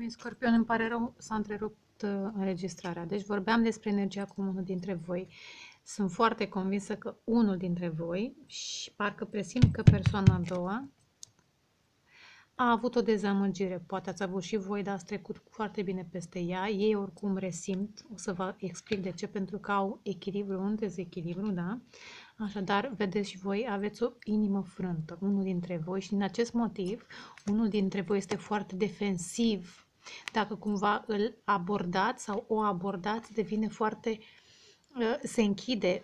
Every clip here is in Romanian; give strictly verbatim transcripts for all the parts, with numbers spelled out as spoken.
Mulțumesc, Scorpion, îmi pare rău, s-a întrerupt înregistrarea. Deci vorbeam despre energia cu unul dintre voi. Sunt foarte convinsă că unul dintre voi, și parcă presimt că persoana a doua, a avut o dezamăgire. Poate ați avut și voi, dar ați trecut foarte bine peste ea. Ei oricum resimt, o să vă explic de ce, pentru că au echilibru, un dezechilibru, da? Așadar, vedeți și voi, aveți o inimă frântă, unul dintre voi, și din acest motiv, unul dintre voi este foarte defensiv. Dacă cumva îl abordați sau o abordați, devine foarte... se închide,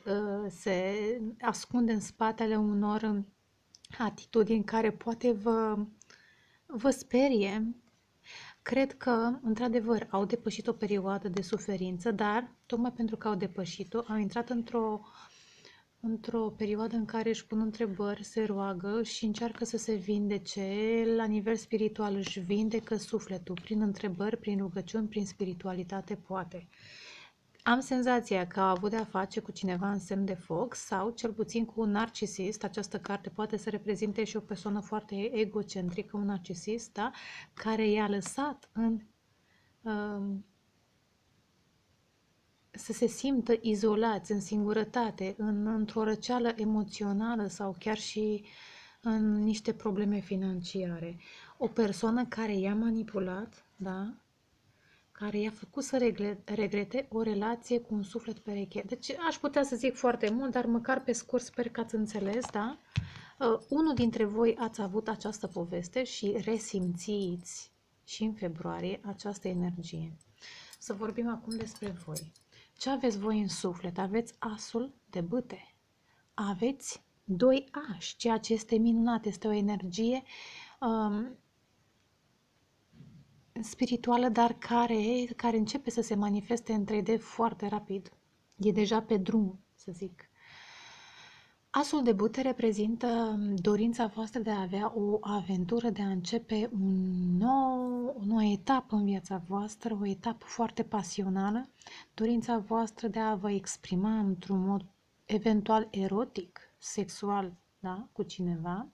se ascunde în spatele unor atitudini care poate vă, vă sperie. Cred că, într-adevăr, au depășit o perioadă de suferință, dar, tocmai pentru că au depășit-o, au intrat într-o într-o perioadă în care își pun întrebări, se roagă și încearcă să se vindece. La nivel spiritual își vindecă sufletul prin întrebări, prin rugăciuni, prin spiritualitate, poate. Am senzația că a avut de a face cu cineva în semn de foc sau cel puțin cu un narcisist. Această carte poate să reprezinte și o persoană foarte egocentrică, un narcisist, da? Care i-a lăsat în, um, să se simtă izolați, în singurătate, în, într-o răceală emoțională sau chiar și în niște probleme financiare. O persoană care i-a manipulat, da? Care i-a făcut să regrete o relație cu un suflet pereche. Deci aș putea să zic foarte mult, dar măcar pe scurt sper că ați înțeles, da? Uh, unul dintre voi ați avut această poveste și resimțiți și în februarie această energie. Să vorbim acum despre voi. Ce aveți voi în suflet? Aveți asul de bâte. Aveți doi ași, ceea ce este minunat. Este o energie... Um, spirituală, dar care, care începe să se manifeste în trei D foarte rapid. E deja pe drum, să zic. Asul de bâte reprezintă dorința voastră de a avea o aventură, de a începe un nou, o nouă etapă în viața voastră, o etapă foarte pasională, dorința voastră de a vă exprima într-un mod eventual erotic, sexual, da, cu cineva,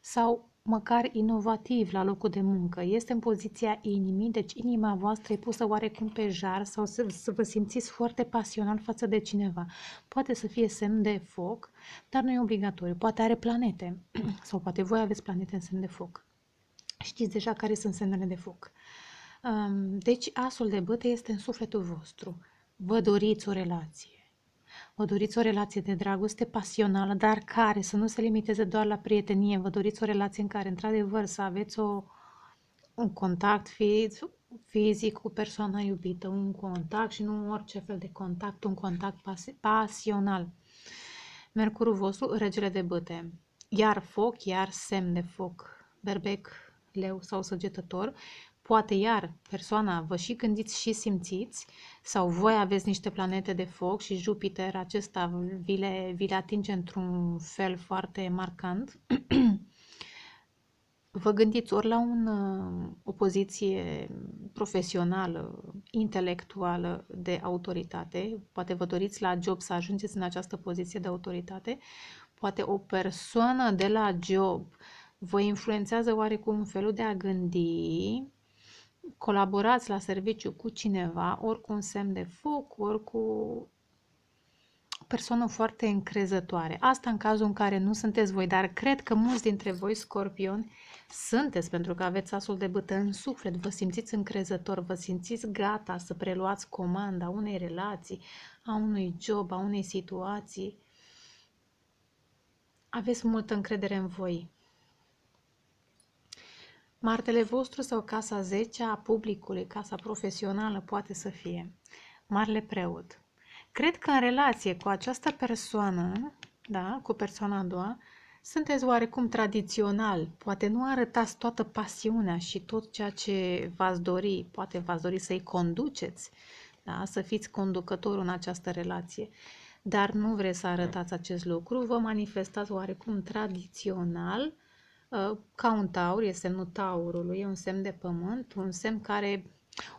sau măcar inovativ la locul de muncă. Este în poziția inimii, deci inima voastră e pusă oarecum pe jar sau să, să vă simțiți foarte pasional față de cineva. Poate să fie semn de foc, dar nu e obligatoriu. Poate are planete sau poate voi aveți planete în semn de foc. Știți deja care sunt semnele de foc. Deci asul de bâte este în sufletul vostru. Vă doriți o relație. Vă doriți o relație de dragoste pasională, dar care să nu se limiteze doar la prietenie. Vă doriți o relație în care, într-adevăr, să aveți o, un contact fizic cu persoana iubită, un contact și nu orice fel de contact, un contact pasional. Mercurul vostru, regele de bâte, iar foc, iar semn de foc, berbec, leu sau săgetător. Poate iar persoana vă și gândiți și simțiți, sau voi aveți niște planete de foc și Jupiter acesta vi le, vi le atinge într-un fel foarte marcant. Vă gândiți ori la un, o poziție profesională, intelectuală, de autoritate, poate vă doriți la job să ajungeți în această poziție de autoritate, poate o persoană de la job vă influențează oarecum felul de a gândi. Colaborați la serviciu cu cineva, ori cu un semn de foc, ori cu o persoană foarte încrezătoare. Asta în cazul în care nu sunteți voi, dar cred că mulți dintre voi, Scorpion, sunteți, pentru că aveți asul de bâte în suflet, vă simțiți încrezător, vă simțiți gata să preluați comanda unei relații, a unui job, a unei situații. Aveți multă încredere în voi. Martele vostru sau casa zecea a publicului, casa profesională poate să fie. Marele Preot. Cred că în relație cu această persoană, da, cu persoana a doua, sunteți oarecum tradițional. Poate nu arătați toată pasiunea și tot ceea ce v-ați dori. Poate v-ați dori să-i conduceți, da, să fiți conducătorul în această relație. Dar nu vreți să arătați acest lucru. Vă manifestați oarecum tradițional. Ca un taur, e semnul taurului, e un semn de pământ, un semn care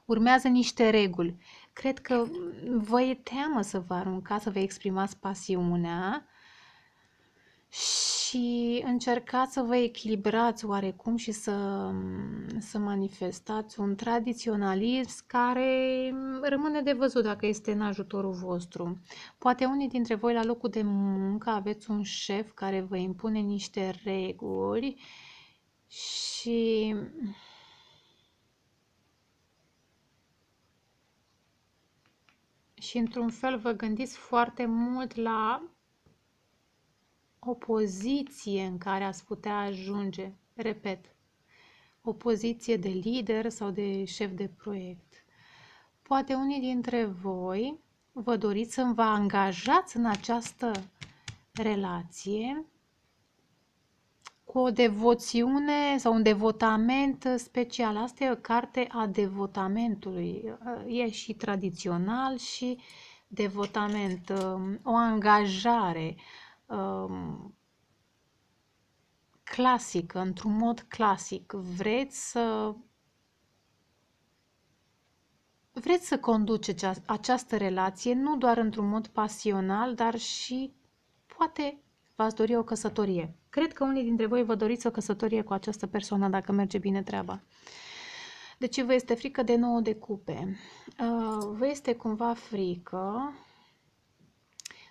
urmează niște reguli. Cred că vă e teamă să vă aruncați, să vă exprimați pasiunea și încercați să vă echilibrați oarecum și să, să manifestați un tradiționalism care rămâne de văzut dacă este în ajutorul vostru. Poate unii dintre voi la locul de muncă aveți un șef care vă impune niște reguli și... și într-un fel vă gândiți foarte mult la o poziție în care ați putea ajunge, repet, o poziție de lider sau de șef de proiect. Poate unii dintre voi vă doriți să vă angajați în această relație cu o devoțiune sau un devotament special. Asta e o carte a devotamentului, e și tradițional și devotament, o angajare clasic, într-un mod clasic. Vreți să vreți să conduceți această relație nu doar într-un mod pasional, dar și poate v-ați dori o căsătorie. Cred că unii dintre voi vă doriți o căsătorie cu această persoană dacă merge bine treaba. Deci vă este frică de nouă de cupe. Vă este cumva frică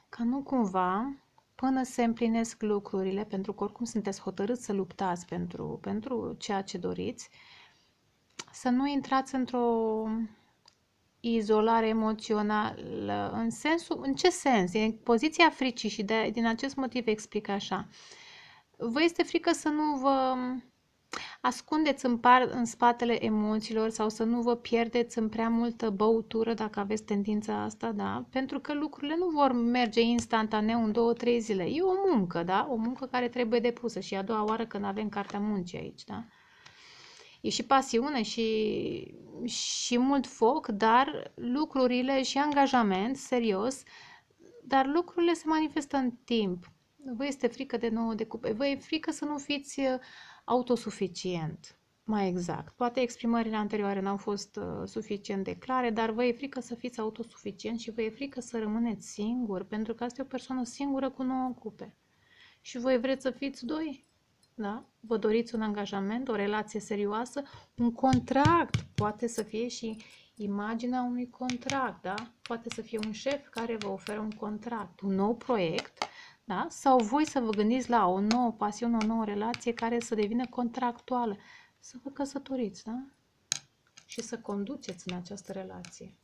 că nu cumva până se împlinesc lucrurile, pentru că oricum sunteți hotărâți să luptați pentru, pentru ceea ce doriți, să nu intrați într-o izolare emoțională. În sensul, în ce sens? E poziția fricii și de, din acest motiv explic așa. Vă este frică să nu vă ascundeți în, par, în spatele emoțiilor sau să nu vă pierdeți în prea multă băutură, dacă aveți tendința asta, da? Pentru că lucrurile nu vor merge instantaneu în două, trei zile. E o muncă, da? O muncă care trebuie depusă și a doua oară când avem cartea muncii aici, da? E și pasiune și, și mult foc, dar lucrurile și angajament, serios, dar lucrurile se manifestă în timp. Vă este frică de nouă de cupe, vă e frică să nu fiți autosuficient, mai exact. Poate exprimările anterioare n-au fost uh, suficient de clare, dar vă e frică să fiți autosuficient și vă e frică să rămâneți singur, pentru că asta e o persoană singură cu nouă cupe. Și voi vreți să fiți doi, da? Vă doriți un angajament, o relație serioasă, un contract, poate să fie și imaginea unui contract, da? Poate să fie un șef care vă oferă un contract, un nou proiect, da? Sau voi să vă gândiți la o nouă pasiune, o nouă relație care să devină contractuală. Să vă căsătoriți, da? Și să conduceți în această relație.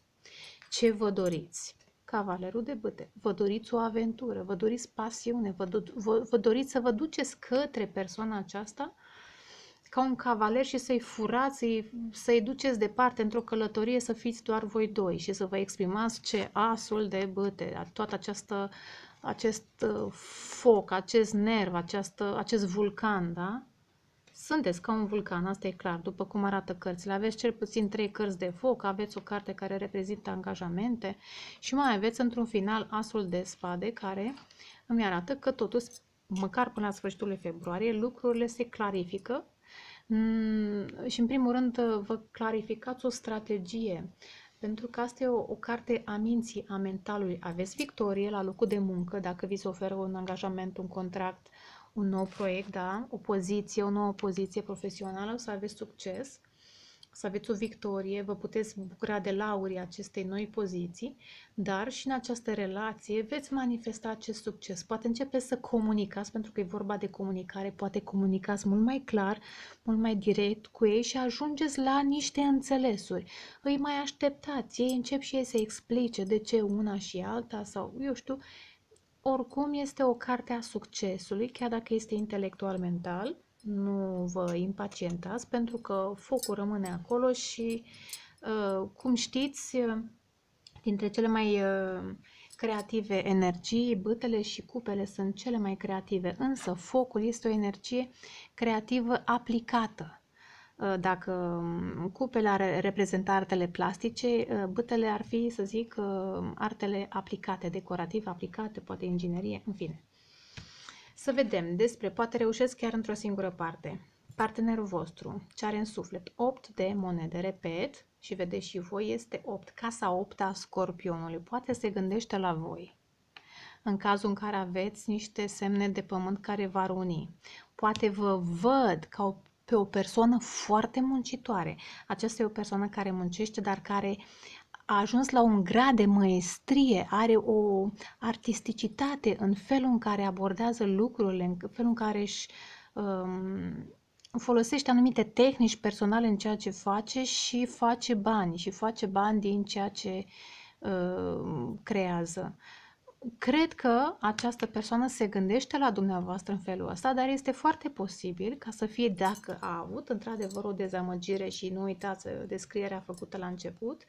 Ce vă doriți? Cavalerul de bâte. Vă doriți o aventură, vă doriți pasiune, vă, do vă, vă doriți să vă duceți către persoana aceasta ca un cavaler și să-i furați, să-i să duceți departe într-o călătorie, să fiți doar voi doi și să vă exprimați ce asul de bâte, toată această acest foc, acest nerv, această, acest vulcan, da? Sunteți ca un vulcan, asta e clar, după cum arată cărțile. Aveți cel puțin trei cărți de foc, aveți o carte care reprezintă angajamente și mai aveți într-un final asul de spade care îmi arată că totuși, măcar până la sfârșitul lui februarie, lucrurile se clarifică și în primul rând vă clarificați o strategie. Pentru că asta e o, o carte a minții, a mentalului. Aveți victorie la locul de muncă, dacă vi se oferă un angajament, un contract, un nou proiect, da? O poziție, o nouă poziție profesională, o să aveți succes, să aveți o victorie, vă puteți bucura de laurii acestei noi poziții, dar și în această relație veți manifesta acest succes. Poate începeți să comunicați, pentru că e vorba de comunicare, poate comunicați mult mai clar, mult mai direct cu ei și ajungeți la niște înțelesuri. Îi mai așteptați, ei încep și ei să explice de ce una și alta sau eu știu. Oricum este o carte a succesului, chiar dacă este intelectual-mental. Nu vă impacientați, pentru că focul rămâne acolo și, cum știți, dintre cele mai creative energii, bâtele și cupele sunt cele mai creative, însă focul este o energie creativă aplicată. Dacă cupele ar reprezenta artele plastice, bâtele ar fi, să zic, artele aplicate, decorative, aplicate, poate inginerie, în fine. Să vedem despre, poate reușesc chiar într-o singură parte, partenerul vostru, ce are în suflet, opt de monede, repet, și vedeți și voi, este opt, casa opt a Scorpionului, poate se gândește la voi. în cazul în care aveți niște semne de pământ care v-ar uni. Poate vă văd ca o, pe o persoană foarte muncitoare. Aceasta e o persoană care muncește, dar care a ajuns la un grad de măestrie, are o artisticitate în felul în care abordează lucrurile, în felul în care își um, folosește anumite tehnici personale în ceea ce face și face bani, și face bani din ceea ce uh, creează. Cred că această persoană se gândește la dumneavoastră în felul ăsta, dar este foarte posibil ca să fie, dacă a avut într-adevăr o dezamăgire, și nu uitați descrierea făcută la început,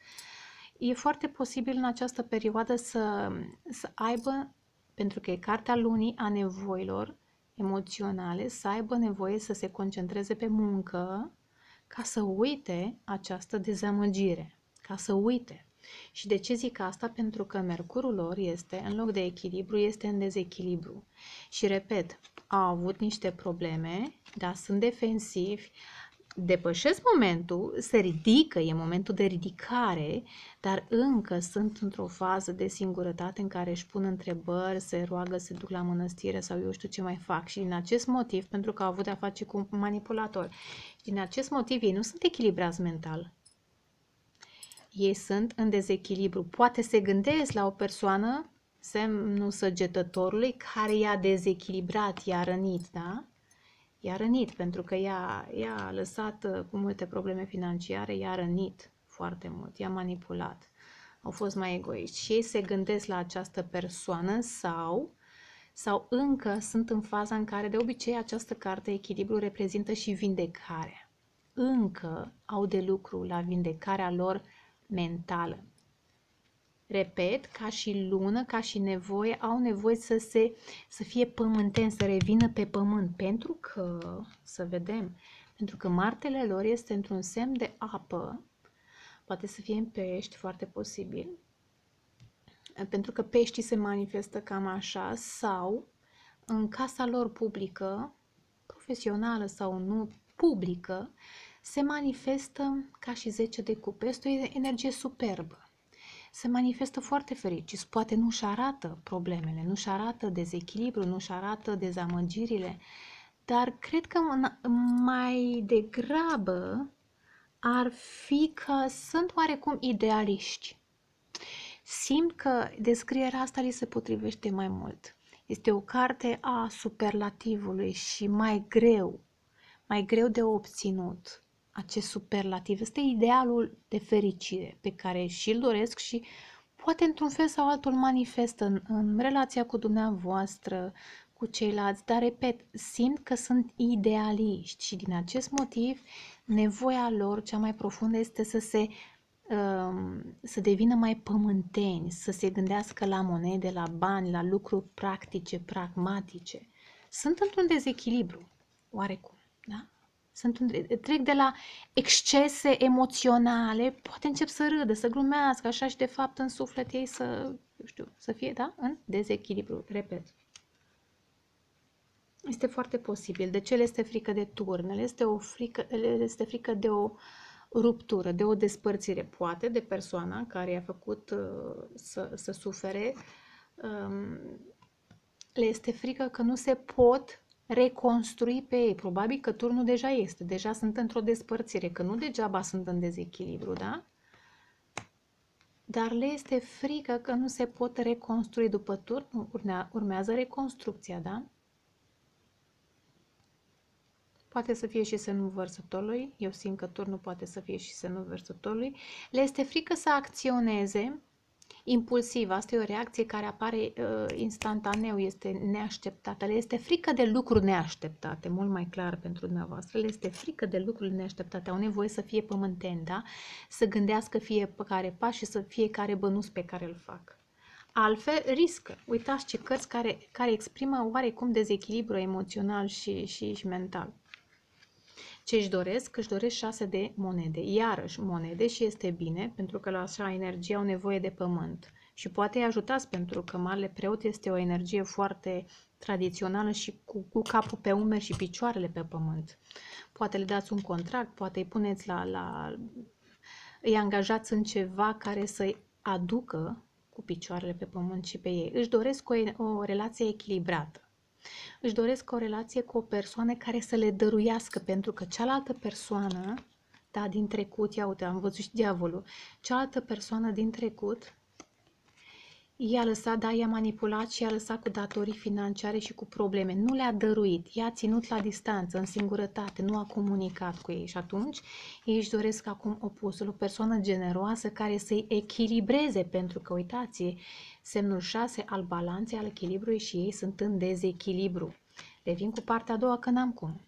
e foarte posibil în această perioadă să, să aibă, pentru că e cartea lunii a nevoilor emoționale, să aibă nevoie să se concentreze pe muncă ca să uite această dezamăgire, ca să uite. Și de ce zic asta? Pentru că mercurul lor este, în loc de echilibru, este în dezechilibru. Și repet, au avut niște probleme, dar sunt defensivi, depășesc momentul, se ridică, e momentul de ridicare, dar încă sunt într-o fază de singurătate în care își pun întrebări, se roagă, se duc la mănăstire sau eu știu ce mai fac. Și din acest motiv, pentru că au avut de-a face cu un manipulator, și din acest motiv ei nu sunt echilibrați mental. Ei sunt în dezechilibru. Poate se gândesc la o persoană, semnul săgetătorului, care i-a dezechilibrat, i-a rănit, da? I-a rănit pentru că i-a, i-a lăsat cu multe probleme financiare, i-a rănit foarte mult, i-a manipulat. Au fost mai egoiști și ei se gândesc la această persoană sau, sau încă sunt în faza în care, de obicei, această carte echilibru reprezintă și vindecare. Încă au de lucru la vindecarea lor mentală. Repet, ca și lună, ca și nevoie, au nevoie să, se, să fie pământeni, să revină pe pământ, pentru că, să vedem, pentru că Martele lor este într-un semn de apă, poate să fie în pești, foarte posibil, pentru că peștii se manifestă cam așa, sau în casa lor publică, profesională sau nu, publică, se manifestă ca și zece de cupe, este o energie superbă. Se manifestă foarte fericiți, poate nu-și arată problemele, nu-și arată dezechilibru, nu-și arată dezamăgirile, dar cred că mai degrabă ar fi că sunt oarecum idealiști. Simt că descrierea asta li se potrivește mai mult. Este o carte a superlativului și mai greu, mai greu de obținut. Acest superlativ este idealul de fericire pe care și-l doresc și poate într-un fel sau altul manifestă în, în relația cu dumneavoastră, cu ceilalți, dar repet, simt că sunt idealiști și din acest motiv nevoia lor cea mai profundă este să se să devină mai pământeni, să se gândească la monede, la bani, la lucruri practice, pragmatice. Sunt într-un dezechilibru, oarecum, da? Sunt, trec de la excese emoționale, poate încep să râdă, să glumească, așa, și de fapt în suflet ei să, eu știu, să fie, da, în dezechilibru, repet. Este foarte posibil. De ce le este frică de turn? Le este o frică, le este frică de o ruptură, de o despărțire, poate, de persoana care i-a făcut uh, să, să sufere. Um, le este frică că nu se pot reconstrui pe ei. Probabil că turnul deja este, deja sunt într-o despărțire, că nu degeaba sunt în dezechilibru, da? Dar le este frică că nu se pot reconstrui după turn, urmează reconstrucția, da? Poate să fie și semnul vărsătorului, eu simt că turnul poate să fie și semnul vărsătorului. Le este frică să acționeze impulsiv, asta e o reacție care apare uh, instantaneu, este neașteptată, le este frică de lucruri neașteptate, mult mai clar pentru dumneavoastră, le este frică de lucruri neașteptate, au nevoie să fie pământeni, da? Să gândească fiecare pas și să fiecare bănuț pe care îl fac. Altfel riscă, uitați ce cărți care, care exprimă oarecum dezechilibru emoțional și, și, și mental. Ce își doresc? Își doresc șase de monede. Iarăși monede și este bine, pentru că la așa energie au nevoie de pământ. Și poate îi ajutați, pentru că Marele Preot este o energie foarte tradițională și cu, cu capul pe umeri și picioarele pe pământ. Poate le dați un contract, poate îi puneți la... la îi angajați în ceva care să-i aducă cu picioarele pe pământ și pe ei. Își doresc o, o relație echilibrată. Își doresc o relație cu o persoană care să le dăruiască, pentru că cealaltă persoană, da, din trecut, ia uite, am văzut și diavolul, cealaltă persoană din trecut i-a lăsat, da, i-a manipulat și i-a lăsat cu datorii financiare și cu probleme. Nu le-a dăruit, i-a ținut la distanță, în singurătate, nu a comunicat cu ei. Și atunci ei își doresc acum opusul, o persoană generoasă care să-i echilibreze, pentru că, uitați, semnul șase al balanței, al echilibrului, și ei sunt în dezechilibru. Revin cu partea a doua, că n-am cum.